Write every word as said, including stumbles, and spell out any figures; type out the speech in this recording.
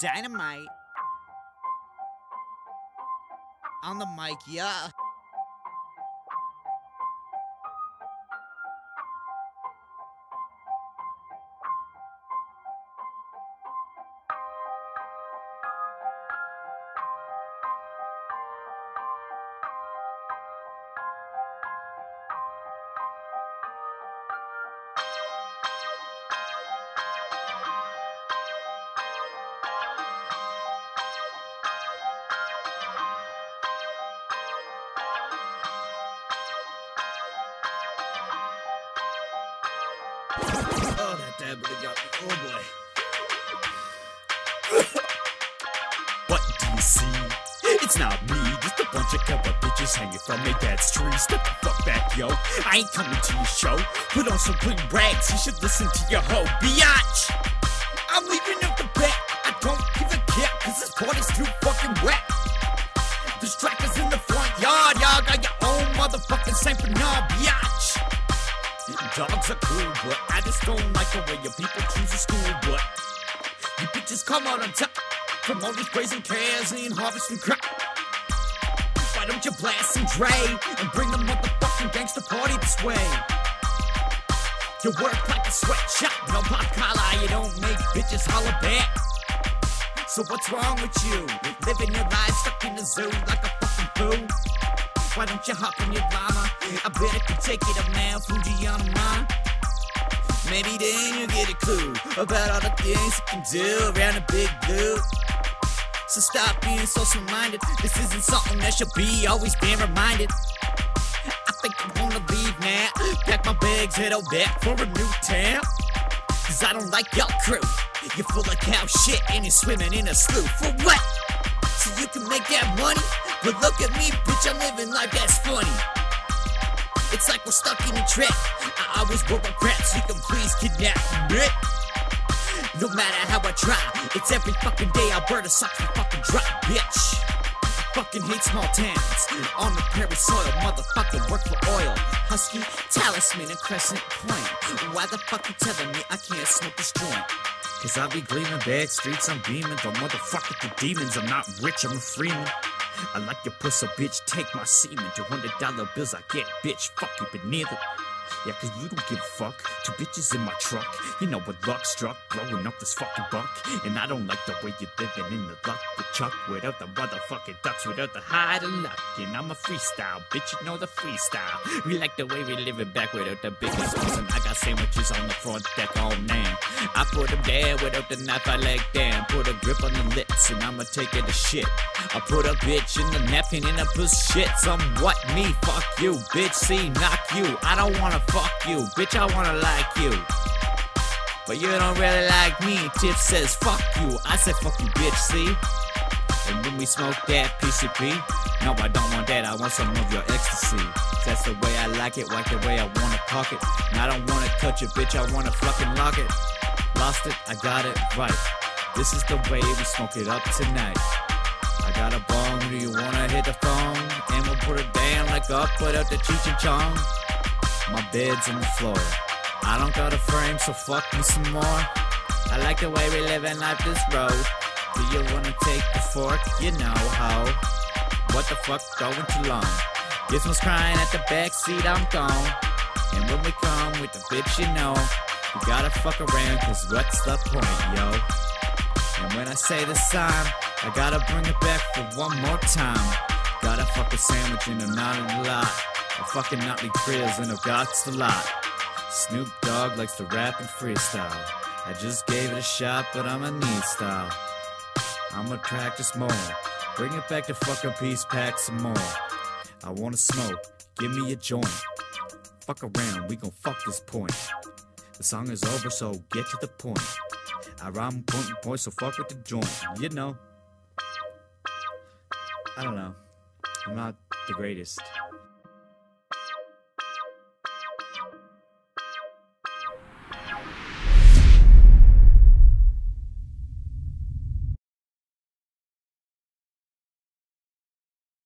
Dynamite. On the mic, yeah. Oh, that dad really got me. Oh boy. What do you see? It's not me, just a bunch of couple bitches hanging from their dad's tree. Step the fuck back, yo. I ain't coming to your show. Put on some green rags, you should listen to your hoe. Biatch! I'm leaving up the back. I don't give a care, cause this party's too fucking whack. There's trackers in the front yard, y'all got your own motherfucking Saint Bernard, biatch! Dogs are cool, but I just don't like the way your people choose a school, but you bitches come out on top from all these brazen cans and harvesting crap. Why don't you blast some Dre and bring the motherfucking gangster party this way? You work like a sweatshop, no pop collar, you don't make bitches holler back. So what's wrong with you? Living your life stuck in the zoo like a fucking fool. Why don't you hop in your llama? I bet it could take it up now, Fuji on mine. Maybe then you'll get a clue about all the things you can do around the big blue. So stop being social-minded. This isn't something that should be always being reminded. I think I wanna leave now. Pack my bags, head on back for a new town. Cause I don't like y'all crew. You're full of cow shit and you're swimming in a slough. For what? So you can make that money? But look at me, bitch, I'm living life that's funny. It's like we're stuck in a trap. I always work on crap, so you can please kidnap me. No matter how I try, it's every fucking day Alberta sucks and fucking dry, bitch. I fucking hate small towns. On the Paris soil, motherfucking work for oil. Husky, Talisman, and Crescent Point. Why the fuck you telling me I can't smoke this joint? Cause I be gleaming, bad streets, I'm beaming. Don't motherfuck with the demons, I'm not rich, I'm a freeman. I like your pussy, bitch, take my semen. Your hundred dollar bills I get, bitch, fuck you, but neither. Yeah, cause you don't give a fuck. Two bitches in my truck. You know what luck struck, blowing up this fucking buck. And I don't like the way you're living in the luck with Chuck. Without the motherfucking ducks, without the hide of luck. And I'm a freestyle, bitch, you know the freestyle. We like the way we living back without the biggest reason. I got sandwiches on the front deck all night. I put them there without the knife, I leg down. Put a grip on the lips and I'ma take it a shit. I put a bitch in the napkin and I put shit. Somewhat me, fuck you, bitch, see, knock you. I don't wanna fuck you, bitch, I wanna like you. But you don't really like me, Tip says fuck you. I said fuck you, bitch, see? And when we smoke that P C P, no, I don't want that, I want some of your ecstasy. That's the way I like it, like the way I wanna cock it. And I don't wanna touch it, bitch, I wanna fucking lock it. Lost it, I got it right. This is the way we smoke it up tonight. I got a bong, do you wanna hit the phone? And we'll put it down like up, put out the Cheech and Chong. My bed's on the floor. I don't got a frame, so fuck me some more. I like the way we live and life this road. Do you wanna take the fork? You know how. What the fuck going too long? This one's crying at the backseat, I'm gone. And when we come with the bitch, you know, we gotta fuck around, cause what's the point, yo? And when I say this time, I gotta bring it back for one more time. Gotta fuck a sandwich and I'm not in the lot. I fucking Notley Krills and I've got a lot. Snoop Dogg likes to rap and freestyle. I just gave it a shot, but I'ma need style. I'ma practice more. Bring it back to fucking peace, pack some more. I wanna smoke, give me a joint. Fuck around, we gon' fuck this point. The song is over, so get to the point. I rhyme point and point, so fuck with the joint. You know, I don't know, I'm not the greatest.